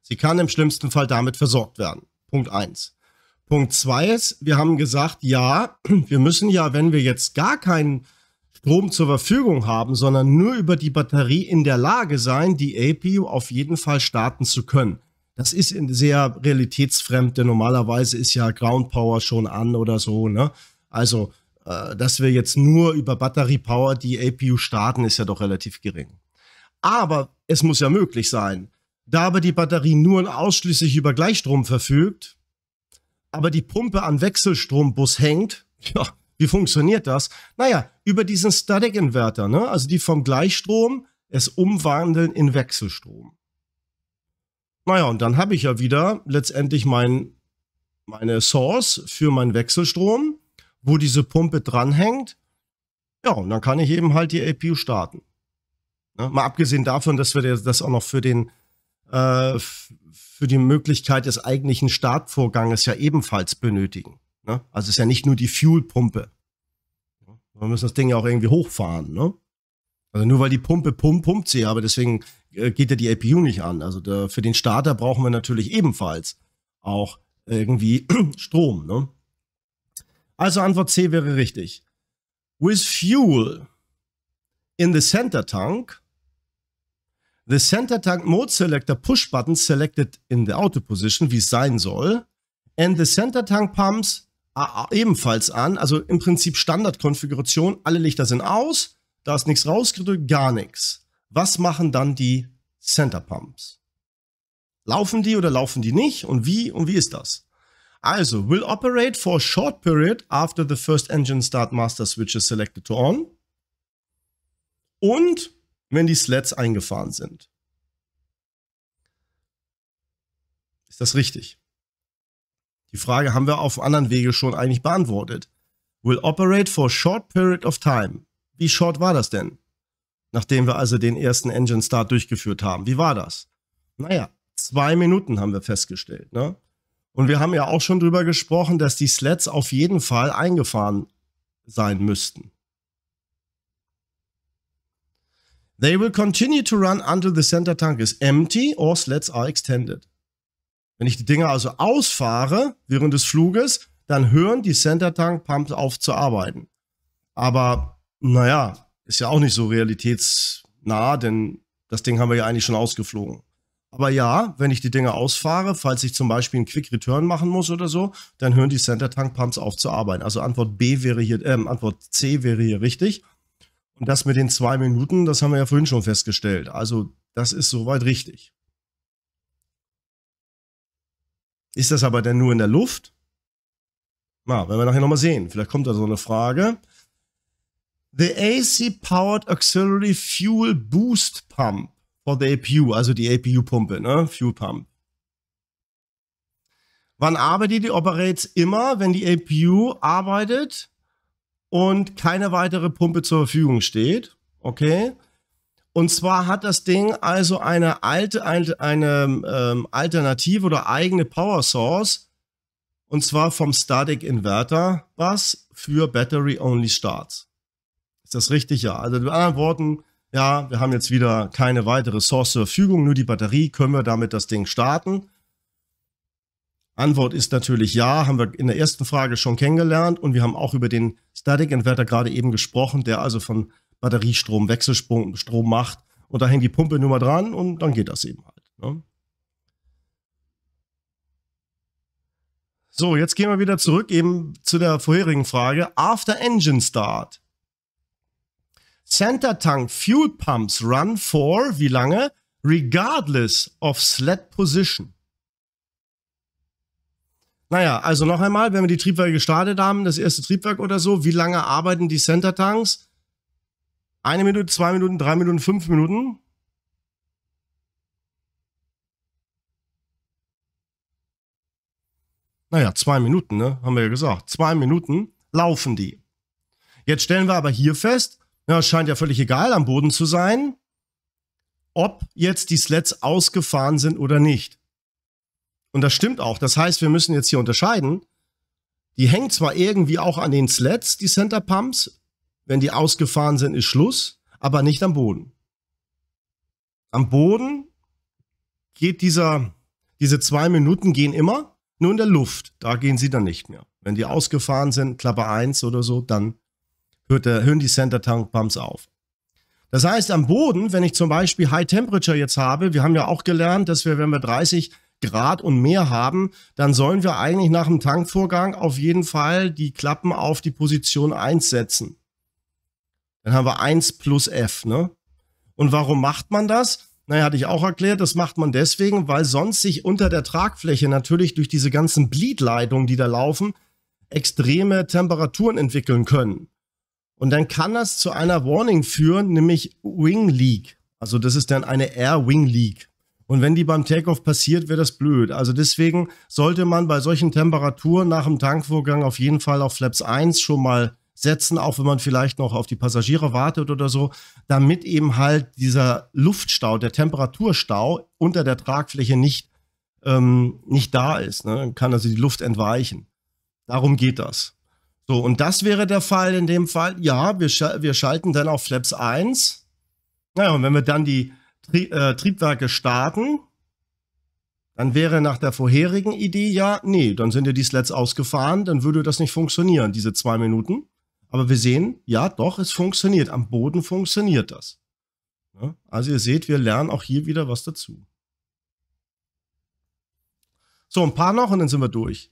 Sie kann im schlimmsten Fall damit versorgt werden. Punkt 1. Punkt 2 ist, wir haben gesagt, ja, wir müssen ja, wenn wir jetzt gar keinen Strom zur Verfügung haben, sondern nur über die Batterie in der Lage sein, die APU auf jeden Fall starten zu können. Das ist sehr realitätsfremd, denn normalerweise ist ja Ground Power schon an oder so, ne? Also, dass wir jetzt nur über Batterie Power die APU starten, ist ja doch relativ gering. Aber es muss ja möglich sein. Da aber die Batterie nur und ausschließlich über Gleichstrom verfügt, aber die Pumpe an Wechselstrombus hängt, ja, wie funktioniert das? Naja, über diesen Static Inverter, ne? Also die vom Gleichstrom es umwandeln in Wechselstrom. Naja, und dann habe ich ja wieder letztendlich meine Source für meinen Wechselstrom, wo diese Pumpe dranhängt. Ja, und dann kann ich eben halt die APU starten. Ne? Mal abgesehen davon, dass wir das auch noch für die Möglichkeit des eigentlichen Startvorganges ja ebenfalls benötigen. Ne? Also es ist ja nicht nur die Fuel-Pumpe. Wir müssen das Ding ja auch irgendwie hochfahren. Ne? Also nur weil die Pumpe pumpt sie, aber deswegen geht ja die APU nicht an. Also für den Starter brauchen wir natürlich ebenfalls auch irgendwie Strom. Ne? Also Antwort C wäre richtig. With fuel in the center tank, the center tank mode selector push button selected in the auto position, wie es sein soll, and the center tank pumps ebenfalls an. Also im Prinzip Standardkonfiguration. Alle Lichter sind aus, da ist nichts rausgedrückt, gar nichts. Was machen dann die Center Pumps? Laufen die oder laufen die nicht? Und wie ist das? Also, will operate for a short period after the first engine start master switch is selected to on. Und wenn die Sleds eingefahren sind. Ist das richtig? Die Frage haben wir auf anderen Wege schon eigentlich beantwortet. Will operate for a short period of time. Wie short war das denn? Nachdem wir also den ersten Engine Start durchgeführt haben. Wie war das? Naja, 2 Minuten haben wir festgestellt. Ne? Und wir haben ja auch schon drüber gesprochen, dass die Sleds auf jeden Fall eingefahren sein müssten. They will continue to run until the center tank is empty or sleds are extended. Wenn ich die Dinger also ausfahre während des Fluges, dann hören die Center Tank Pumps auf zu arbeiten. Aber naja, ist ja auch nicht so realitätsnah, denn das Ding haben wir ja eigentlich schon ausgeflogen. Aber ja, wenn ich die Dinger ausfahre, falls ich zum Beispiel einen Quick Return machen muss oder so, dann hören die Center Tank Pumps auf zu arbeiten. Also Antwort C wäre hier richtig. Und das mit den 2 Minuten, das haben wir ja vorhin schon festgestellt. Also das ist soweit richtig. Ist das aber denn nur in der Luft? Na, werden wir nachher nochmal sehen. Vielleicht kommt da so eine Frage. The AC-Powered Auxiliary Fuel Boost Pump for the APU, also die APU-Pumpe, ne? Fuel Pump. Wann arbeitet die? Operates immer, wenn die APU arbeitet und keine weitere Pumpe zur Verfügung steht. Okay. Und zwar hat das Ding also eine alternative oder eigene Power Source. Und zwar vom Static Inverter, was für Battery-Only Starts. Ist das richtig? Ja. Also mit anderen Worten, ja, wir haben jetzt wieder keine weitere Source zur Verfügung, nur die Batterie, können wir damit das Ding starten? Antwort ist natürlich ja, haben wir in der ersten Frage schon kennengelernt und wir haben auch über den Static Inverter gerade eben gesprochen, der also von Batteriestrom Wechselstrom macht und da hängt die Pumpe nur mal dran und dann geht das eben halt. Ne? So, jetzt gehen wir wieder zurück eben zu der vorherigen Frage. After Engine Start. Center Tank Fuel Pumps run for, wie lange? Regardless of sled position. Naja, also noch einmal, wenn wir die Triebwerke gestartet haben, das erste Triebwerk oder so, wie lange arbeiten die Center Tanks? 1 Minute, 2 Minuten, 3 Minuten, 5 Minuten? Naja, 2 Minuten, ne? Haben wir ja gesagt. 2 Minuten laufen die. Jetzt stellen wir aber hier fest, ja, es scheint ja völlig egal am Boden zu sein, ob jetzt die Sleds ausgefahren sind oder nicht. Und das stimmt auch. Das heißt, wir müssen jetzt hier unterscheiden. Die hängen zwar irgendwie auch an den Sleds, die Center Pumps. Wenn die ausgefahren sind, ist Schluss, aber nicht am Boden. Am Boden geht diese 2 Minuten gehen immer, Nur in der Luft, da gehen sie dann nicht mehr. Wenn die ausgefahren sind, Klappe 1 oder so, dann hören die Center Tank Pumps auf. Das heißt, am Boden, wenn ich zum Beispiel High Temperature jetzt habe, wir haben ja auch gelernt, dass wir, wenn wir 30 Grad und mehr haben, dann sollen wir eigentlich nach dem Tankvorgang auf jeden Fall die Klappen auf die Position 1 setzen. Dann haben wir 1 plus F, ne? Und warum macht man das? Naja, hatte ich auch erklärt, das macht man deswegen, weil sonst sich unter der Tragfläche natürlich durch diese ganzen Bleedleitungen, die da laufen, extreme Temperaturen entwickeln können. Und dann kann das zu einer Warning führen, nämlich Wing Leak. Also das ist dann eine Air Wing Leak. Und wenn die beim Takeoff passiert, wäre das blöd. Also deswegen sollte man bei solchen Temperaturen nach dem Tankvorgang auf jeden Fall auf Flaps 1 schon mal setzen, auch wenn man vielleicht noch auf die Passagiere wartet oder so, damit eben halt dieser Luftstau, der Temperaturstau unter der Tragfläche nicht da ist. Ne? Dann kann also die Luft entweichen. Darum geht das. So, und das wäre der Fall in dem Fall. Ja, wir schalten dann auf Flaps 1. Naja, und wenn wir dann die Triebwerke starten, dann wäre nach der vorherigen Idee ja, nee, dann sind ja die Sleds ausgefahren, dann würde das nicht funktionieren, diese 2 Minuten. Aber wir sehen, ja doch, es funktioniert. Am Boden funktioniert das. Ja, also ihr seht, wir lernen auch hier wieder was dazu. So, ein paar noch und dann sind wir durch.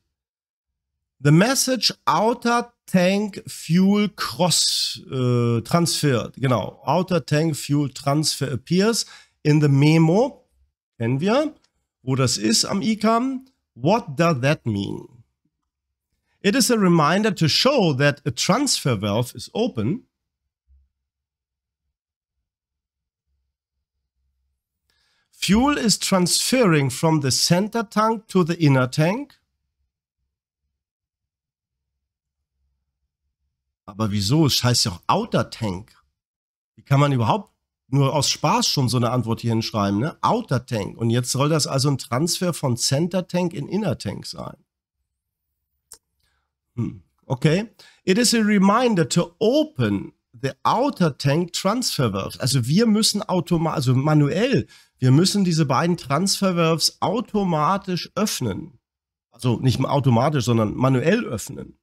The message Outer Tank Fuel Transfer, genau, Outer Tank Fuel Transfer appears in the Memo, kennen wir, wo das ist am ECAM. What does that mean? It is a reminder to show that a transfer valve is open. Fuel is transferring from the center tank to the inner tank. Aber wieso? Es heißt ja auch Outer Tank. Wie kann man überhaupt nur aus Spaß schon so eine Antwort hier hinschreiben, ne? Outer Tank. Und jetzt soll das also ein Transfer von Center Tank in Inner Tank sein. Okay. It is a reminder to open the Outer Tank Transfer Valves. Also wir müssen automatisch, also manuell, wir müssen diese beiden Transfer Valves automatisch öffnen. Also nicht automatisch, sondern manuell öffnen.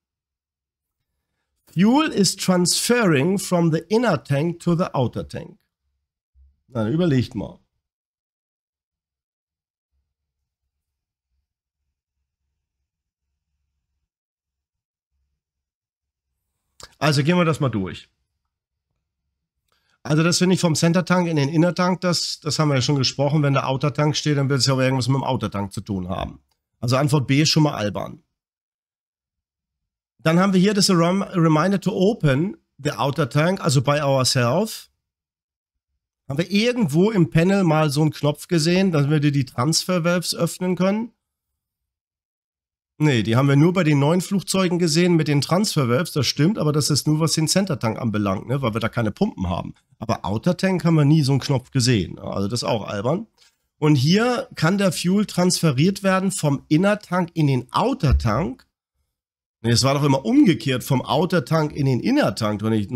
Fuel is transferring from the inner tank to the outer tank. Na, überlegt mal. Also gehen wir das mal durch. Also das finde ich vom Center Tank in den Inner Tank, das haben wir ja schon gesprochen. Wenn der Outer Tank steht, dann wird es ja auch irgendwas mit dem Outer Tank zu tun haben. Also Antwort B ist schon mal albern. Dann haben wir hier das Reminder to open the outer tank, also by ourselves. Haben wir irgendwo im Panel mal so einen Knopf gesehen, dass wir die Transfer Valves öffnen können? Nee, die haben wir nur bei den neuen Flugzeugen gesehen mit den Transfer Valves, das stimmt, aber das ist nur, was den Center Tank anbelangt, ne, weil wir da keine Pumpen haben. Aber Outer Tank haben wir nie so einen Knopf gesehen, also das ist auch albern. Und hier kann der Fuel transferiert werden vom Inner Tank in den Outer Tank. Nee, es war doch immer umgekehrt, vom Outer Tank in den Inner Tank, doch nicht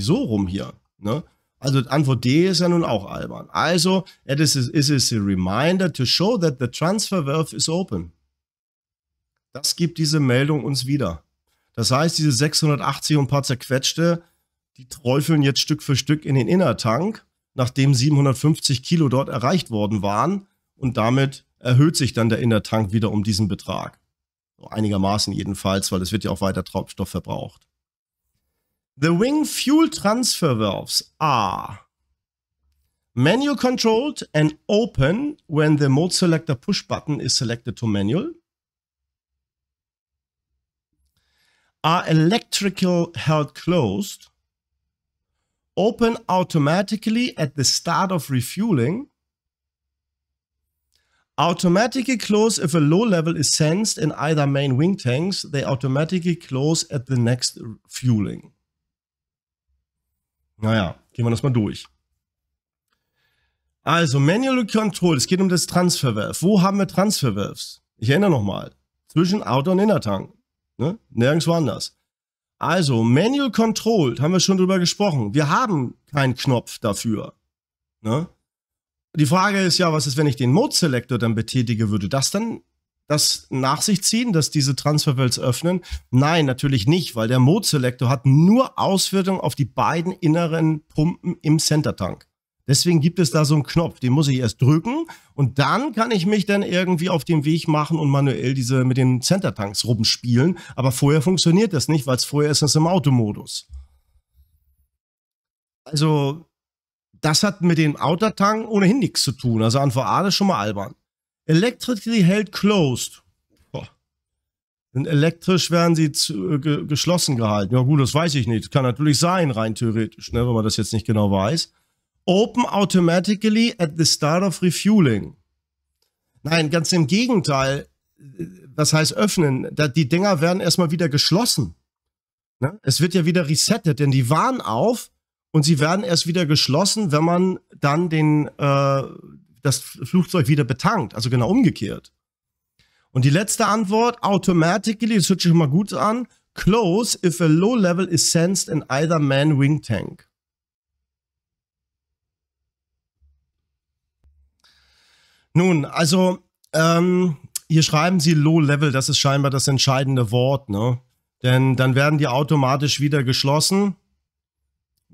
so rum hier. Ne? Also Antwort D ist ja nun auch albern. Also, it is a reminder to show that the transfer valve is open. Das gibt diese Meldung uns wieder. Das heißt, diese 680 und ein paar zerquetschte, die träufeln jetzt Stück für Stück in den Inner Tank, nachdem 750 Kilo dort erreicht worden waren. Und damit erhöht sich dann der Inner Tank wieder um diesen Betrag. Einigermaßen jedenfalls, weil es wird ja auch weiter Treibstoff verbraucht. The wing fuel transfer valves are manual controlled and open when the mode selector push button is selected to manual. Are electrical held closed. Open automatically at the start of refueling. Automatically close if a low level is sensed in either main wing tanks, they automatically close at the next fueling. Naja, gehen wir das mal durch. Also Manual Control, es geht um das Transfer Valve. Wo haben wir Transfer Valves? Ich erinnere nochmal, zwischen Outer und Inner Tank. Ne? Nirgendwo anders. Also Manual Control, haben wir schon drüber gesprochen. Wir haben keinen Knopf dafür. Ne? Die Frage ist ja, was ist, wenn ich den Mode Selector dann betätige, würde das dann das nach sich ziehen, dass diese Transfer Valves öffnen? Nein, natürlich nicht, weil der Mode Selector hat nur Auswirkungen auf die beiden inneren Pumpen im Center Tank. Deswegen gibt es da so einen Knopf, den muss ich erst drücken und dann kann ich mich dann irgendwie auf den Weg machen und manuell diese mit den Center Tanks rumspielen. Aber vorher funktioniert das nicht, weil es vorher ist das im Automodus. Also das hat mit den Outer Tank ohnehin nichts zu tun. Also Antwort A ist schon mal albern. Electrically held closed. Boah. Und elektrisch werden sie zu, geschlossen gehalten. Ja gut, das weiß ich nicht. Das kann natürlich sein, rein theoretisch, ne, wenn man das jetzt nicht genau weiß. Open automatically at the start of refueling. Nein, ganz im Gegenteil. Was heißt öffnen? Die Dinger werden erstmal wieder geschlossen. Ne? Es wird ja wieder resettet, denn die waren auf und sie werden erst wieder geschlossen, wenn man dann den... das Flugzeug wieder betankt, also genau umgekehrt. Und die letzte Antwort, automatically, das hört sich mal gut an, close if a low level is sensed in either man wing tank. Nun, also, hier schreiben sie low level, das ist scheinbar das entscheidende Wort, ne? Denn dann werden die automatisch wieder geschlossen.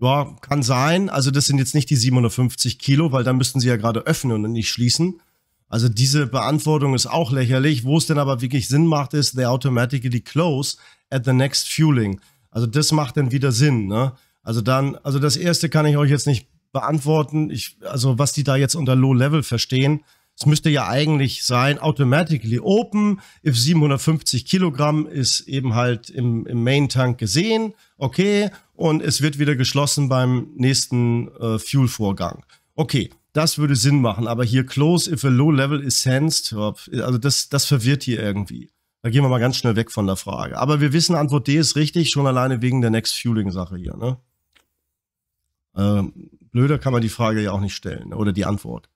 Ja, kann sein. Also das sind jetzt nicht die 750 Kilo, weil dann müssten sie ja gerade öffnen und nicht schließen. Also diese Beantwortung ist auch lächerlich. Wo es denn aber wirklich Sinn macht, ist, they automatically close at the next fueling. Also das macht dann wieder Sinn, ne? Also dann, also das erste kann ich euch jetzt nicht beantworten. Also was die da jetzt unter Low Level verstehen, es müsste ja eigentlich sein, automatically open, if 750 Kilogramm ist eben halt im Main Tank gesehen, okay, und es wird wieder geschlossen beim nächsten Fuel-Vorgang. Okay, das würde Sinn machen, aber hier close if a low level is sensed, also das verwirrt hier irgendwie. Da gehen wir mal ganz schnell weg von der Frage. Aber wir wissen, Antwort D ist richtig, schon alleine wegen der Next-Fueling-Sache hier, ne? Blöder kann man die Frage ja auch nicht stellen, oder die Antwort.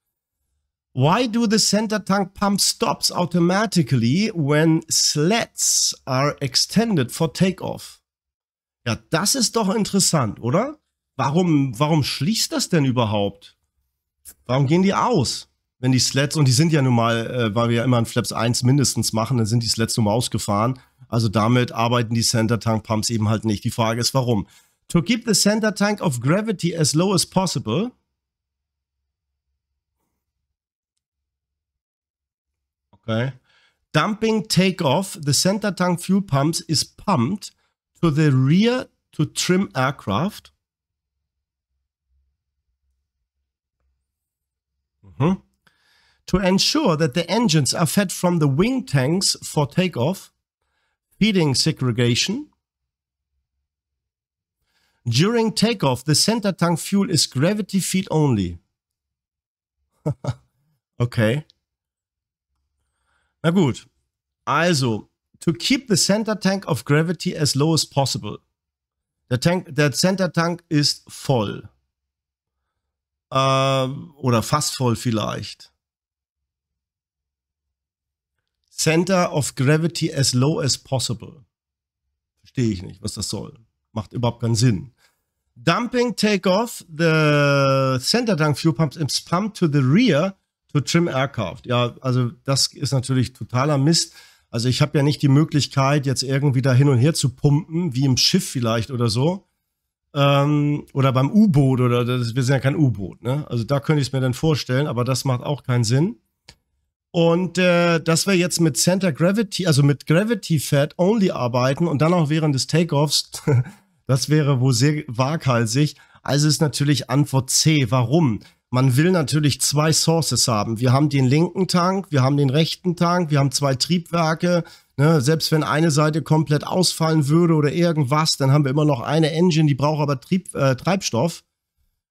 Why do the center tank pump stops automatically when sleds are extended for takeoff? Ja, das ist doch interessant, oder? Warum schließt das denn überhaupt? Warum gehen die aus? Wenn die Sleds, und die sind ja nun mal, weil wir ja immer in Flaps 1 mindestens machen, dann sind die Sleds nun mal ausgefahren. Also damit arbeiten die center tank pumps eben halt nicht. Die Frage ist, warum? To keep the center tank of gravity as low as possible. Okay. Dumping takeoff, the center tank fuel pumps is pumped to the rear to trim aircraft. Mhm. To ensure that the engines are fed from the wing tanks for takeoff, feeding segregation. During takeoff, the center tank fuel is gravity feed only. Okay. Na gut, also, to keep the center tank of gravity as low as possible. Der center tank ist voll. Oder fast voll vielleicht. Center of gravity as low as possible. Verstehe ich nicht, was das soll. Macht überhaupt keinen Sinn. Dumping takeoff, the center tank fuel pumps is pumped to the rear to trim aircraft. Ja, also das ist natürlich totaler Mist. Also ich habe ja nicht die Möglichkeit, jetzt irgendwie da hin und her zu pumpen, wie im Schiff vielleicht oder so. Oder beim U-Boot oder wir sind ja kein U-Boot, ne? Also da könnte ich es mir dann vorstellen, aber das macht auch keinen Sinn. Und dass wir jetzt mit Center Gravity, also mit Gravity Fed Only arbeiten und dann auch während des Takeoffs, das wäre wohl sehr waghalsig. Also ist natürlich Antwort C. Warum? Man will natürlich zwei Sources haben. Wir haben den linken Tank, wir haben den rechten Tank, wir haben zwei Triebwerke. Ne? Selbst wenn eine Seite komplett ausfallen würde oder irgendwas, dann haben wir immer noch eine Engine, die braucht aber Treibstoff.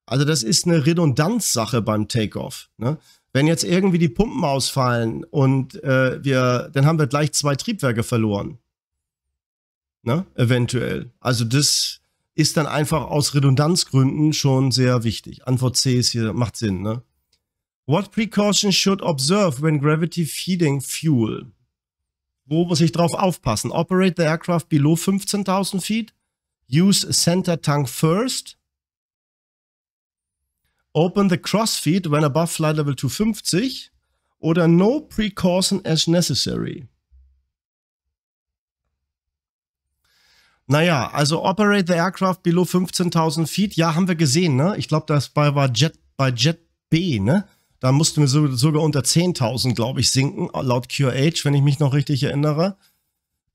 Also das ist eine Redundanzsache beim Takeoff. Ne? Wenn jetzt irgendwie die Pumpen ausfallen und dann haben wir gleich zwei Triebwerke verloren. Ne? Eventuell. Also das ist dann einfach aus Redundanzgründen schon sehr wichtig. Antwort C ist hier, macht Sinn, ne? What precautions should observe when gravity feeding fuel? Wo muss ich drauf aufpassen? Operate the aircraft below 15,000 feet. Use center tank first. Open the crossfeed when above flight level 250. oder No Precaution as Necessary. Naja, also Operate the Aircraft below 15.000 Feet, ja, haben wir gesehen, ne? Ich glaube, das war bei Jet B, ne? Da mussten wir sogar unter 10.000, glaube ich, sinken, laut QH, wenn ich mich noch richtig erinnere.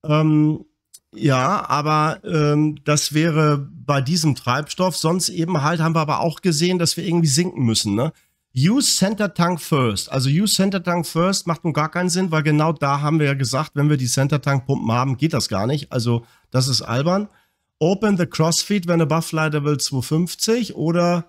Ja, aber das wäre bei diesem Treibstoff. Sonst eben halt haben wir aber auch gesehen, dass wir irgendwie sinken müssen, ne? Use Center Tank First. Also Use Center Tank First macht nun gar keinen Sinn, weil genau da haben wir ja gesagt, wenn wir die Center Tank Pumpen haben, geht das gar nicht. Also das ist albern. Open the Crossfeed when above flight level 250 oder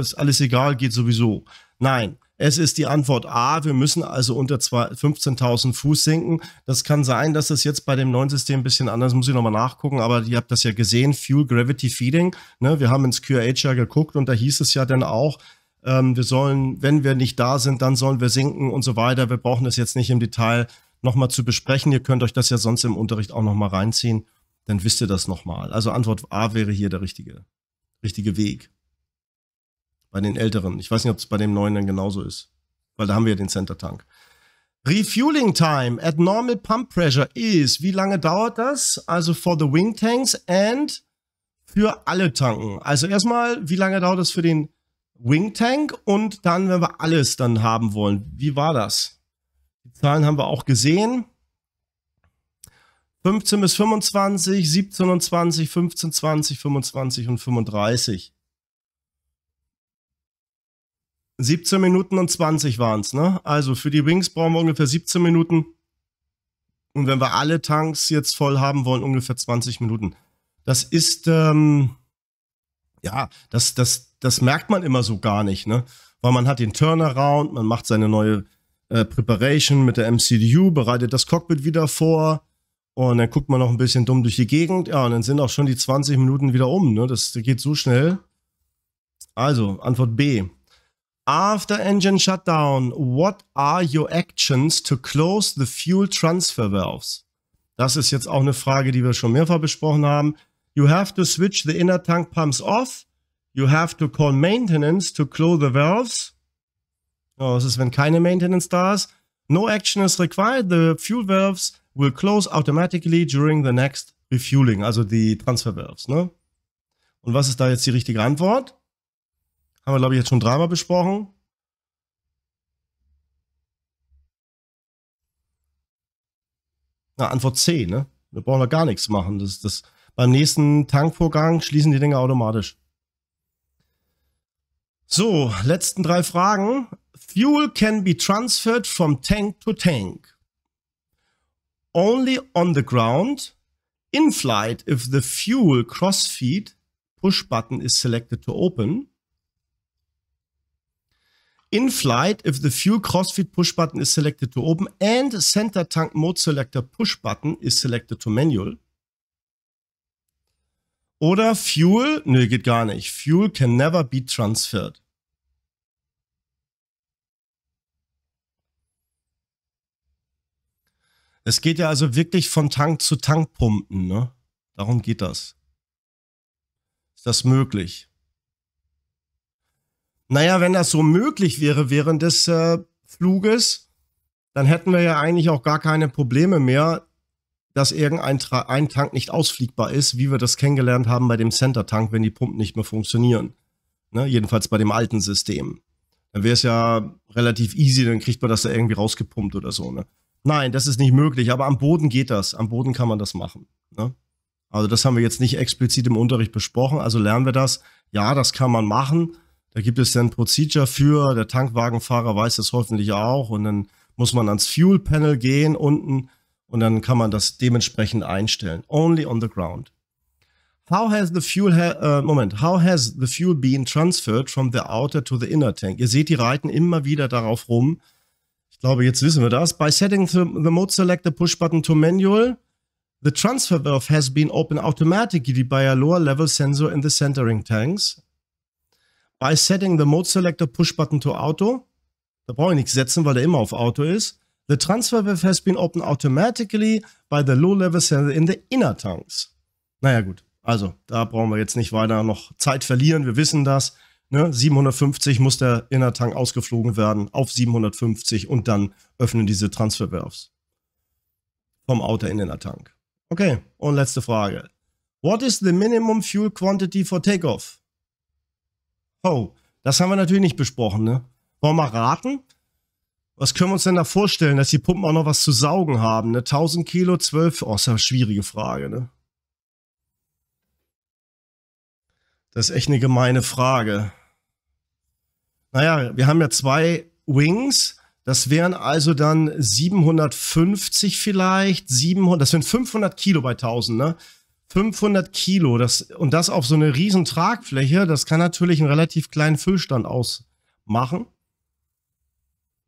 ist alles egal, geht sowieso. Nein. Es ist die Antwort A, wir müssen also unter 15.000 Fuß sinken. Das kann sein, dass das jetzt bei dem neuen System ein bisschen anders, muss ich nochmal nachgucken, aber ihr habt das ja gesehen, Fuel Gravity Feeding, ne? Wir haben ins QH ja geguckt und da hieß es ja dann auch, wir sollen, wenn wir nicht da sind, dann sollen wir sinken und so weiter. Wir brauchen das jetzt nicht im Detail nochmal zu besprechen. Ihr könnt euch das ja sonst im Unterricht auch nochmal reinziehen, dann wisst ihr das nochmal. Also Antwort A wäre hier der richtige Weg. Bei den älteren. Ich weiß nicht, ob es bei dem neuen dann genauso ist. Weil da haben wir ja den Center Tank. Refueling Time at normal pump pressure is. Wie lange dauert das? Also for the Wing Tanks and für alle Tanken. Also erstmal, wie lange dauert das für den Wing Tank? Und dann, wenn wir alles dann haben wollen. Wie war das? Die Zahlen haben wir auch gesehen. 15 bis 25, 17 und 20, 15, 20, 25 und 35. 17 Minuten und 20 waren es, ne? Also für die Wings brauchen wir ungefähr 17 Minuten. Und wenn wir alle Tanks jetzt voll haben wollen, ungefähr 20 Minuten. Das ist, ja, das merkt man immer so gar nicht, ne? Weil man hat den Turnaround, man macht seine neue Preparation mit der MCDU, bereitet das Cockpit wieder vor. Und dann guckt man noch ein bisschen dumm durch die Gegend. Ja, und dann sind auch schon die 20 Minuten wieder um, ne? Das geht so schnell. Also, Antwort B. After engine shutdown, what are your actions to close the fuel transfer valves? Das ist jetzt auch eine Frage, die wir schon mehrfach besprochen haben. You have to switch the inner tank pumps off. You have to call maintenance to close the valves. Oh, das ist, wenn keine Maintenance da ist. No action is required. The fuel valves will close automatically during the next refueling. Also die Transfer Valves, ne? Und was ist da jetzt die richtige Antwort? Haben wir, glaube ich, jetzt schon dreimal besprochen. Na, Antwort C, ne? Wir brauchen da gar nichts machen. Beim nächsten Tankvorgang schließen die Dinger automatisch. So, letzten drei Fragen. Fuel can be transferred from tank to tank. Only on the ground. In flight, if the fuel crossfeed push button is selected to open. In flight, if the fuel crossfeed push button is selected to open and center tank mode selector push button is selected to manual. Oder Fuel, ne, geht gar nicht. Fuel can never be transferred. Es geht ja also wirklich von Tank zu Tank pumpen, ne? Darum geht das. Ist das möglich? Naja, wenn das so möglich wäre während des Fluges, dann hätten wir ja eigentlich auch gar keine Probleme mehr, dass irgendein Tank nicht ausfliegbar ist, wie wir das kennengelernt haben bei dem Center Tank, wenn die Pumpen nicht mehr funktionieren. Ne? Jedenfalls bei dem alten System. Dann wäre es ja relativ easy, dann kriegt man das da irgendwie rausgepumpt oder so. Ne? Nein, das ist nicht möglich, aber am Boden geht das. Am Boden kann man das machen. Ne? Also das haben wir jetzt nicht explizit im Unterricht besprochen, also lernen wir das. Ja, das kann man machen. Da gibt es dann Procedure für, der Tankwagenfahrer weiß das hoffentlich auch und dann muss man ans Fuel Panel gehen unten und dann kann man das dementsprechend einstellen. Only on the ground. How has the fuel been transferred from the outer to the inner tank? Ihr seht, die reiten immer wieder darauf rum. Ich glaube, jetzt wissen wir das. By setting the mode selector push button to manual, the transfer valve has been opened automatically by a lower level sensor in the centering tanks. By setting the mode selector push button to auto, da brauche ich nichts setzen, weil der immer auf auto ist. The transfer valve has been opened automatically by the low level sensor in the inner tanks. Naja gut, also da brauchen wir jetzt nicht weiter noch Zeit verlieren, wir wissen das. Ne? 750 muss der Inner Tank ausgeflogen werden auf 750 und dann öffnen diese Transfer Valves vom Outer in den Inner Tank. Okay, und letzte Frage. What is the minimum fuel quantity for takeoff? Oh, das haben wir natürlich nicht besprochen, ne? Wollen wir mal raten? Was können wir uns denn da vorstellen, dass die Pumpen auch noch was zu saugen haben, ne? 1000 Kilo, 12... Oh, das ist eine schwierige Frage, ne? Das ist echt eine gemeine Frage. Naja, wir haben ja zwei Wings. Das wären also dann 750 vielleicht, 700, das sind 500 Kilo bei 1000, ne? 500 Kilo, und das auf so eine riesen Tragfläche, das kann natürlich einen relativ kleinen Füllstand ausmachen.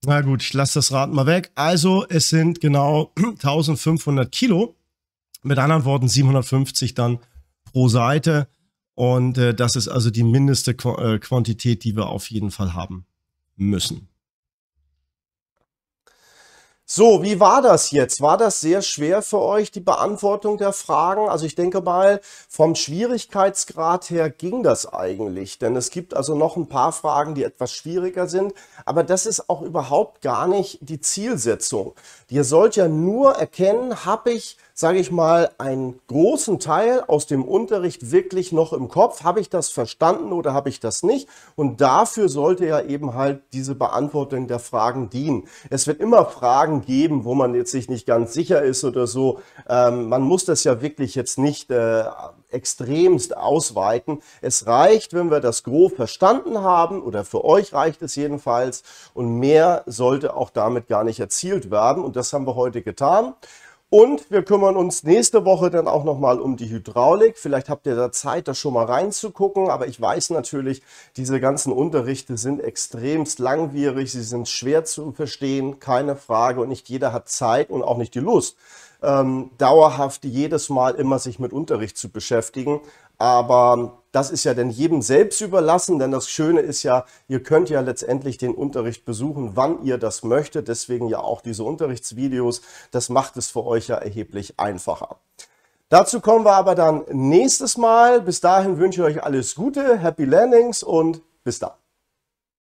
Na gut, ich lasse das Raten mal weg. Also es sind genau 1500 Kilo, mit anderen Worten 750 dann pro Seite. Und das ist also die mindeste Quantität, die wir auf jeden Fall haben müssen. So, wie war das jetzt? War das sehr schwer für euch, die Beantwortung der Fragen? Also ich denke mal, vom Schwierigkeitsgrad her ging das eigentlich. Denn es gibt also noch ein paar Fragen, die etwas schwieriger sind. Aber das ist auch überhaupt gar nicht die Zielsetzung. Ihr sollt ja nur erkennen, habe ich, sage ich mal, einen großen Teil aus dem Unterricht wirklich noch im Kopf? Habe ich das verstanden oder habe ich das nicht? Und dafür sollte ja eben halt diese Beantwortung der Fragen dienen. Es wird immer Fragen geben, wo man jetzt sich nicht ganz sicher ist oder so. Man muss das ja wirklich jetzt nicht extremst ausweiten. Es reicht, wenn wir das grob verstanden haben, oder für euch reicht es jedenfalls. Und mehr sollte auch damit gar nicht erzielt werden. Und das haben wir heute getan. Und wir kümmern uns nächste Woche dann auch nochmal um die Hydraulik. Vielleicht habt ihr da Zeit, da schon mal reinzugucken. Aber ich weiß natürlich, diese ganzen Unterrichte sind extremst langwierig. Sie sind schwer zu verstehen, keine Frage. Und nicht jeder hat Zeit und auch nicht die Lust, dauerhaft jedes Mal immer sich mit Unterricht zu beschäftigen. Aber das ist ja dann jedem selbst überlassen, denn das Schöne ist ja, ihr könnt ja letztendlich den Unterricht besuchen, wann ihr das möchtet. Deswegen ja auch diese Unterrichtsvideos, das macht es für euch ja erheblich einfacher. Dazu kommen wir aber dann nächstes Mal. Bis dahin wünsche ich euch alles Gute, Happy Landings und bis dann.